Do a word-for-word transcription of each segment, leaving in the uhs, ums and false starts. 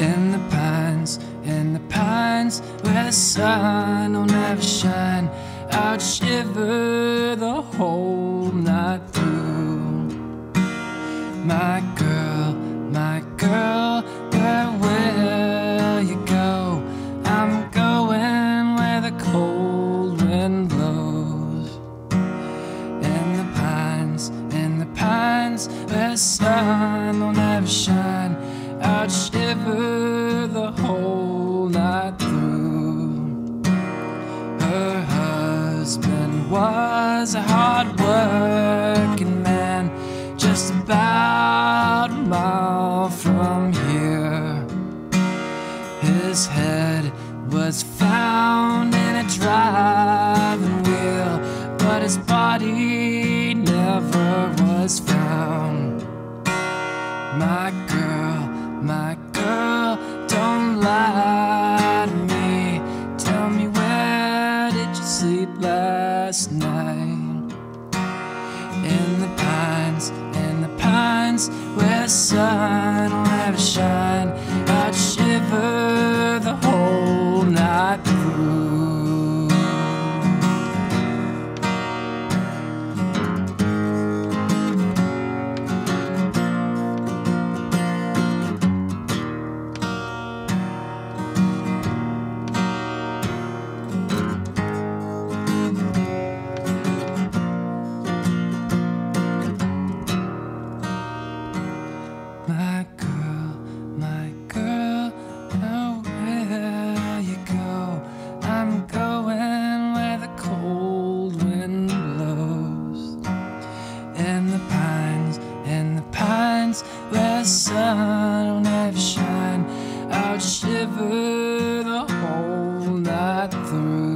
in the pines, in the pines where the sun don't ever shine. I'd shiver the whole night through. My girl, my girl, where will you go? I'm going where the cold wind blows. In the pines, in the pines where the sun don't ever shine. I'd shiver the whole night through. Her husband was a hard-working man, just about a mile from here. His head was found in a driving wheel, but his body never was found. My girl, my girl, don't lie to me. Tell me, where did you sleep last night? In the pines, in the pines, where the sun will never shine. I'd shiver the whole night through. My girl, my girl, oh, where you go? I'm going where the cold wind blows. In the pines, in the pines, where the sun will never shine. I'll shiver the whole night through.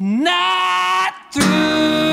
Not through.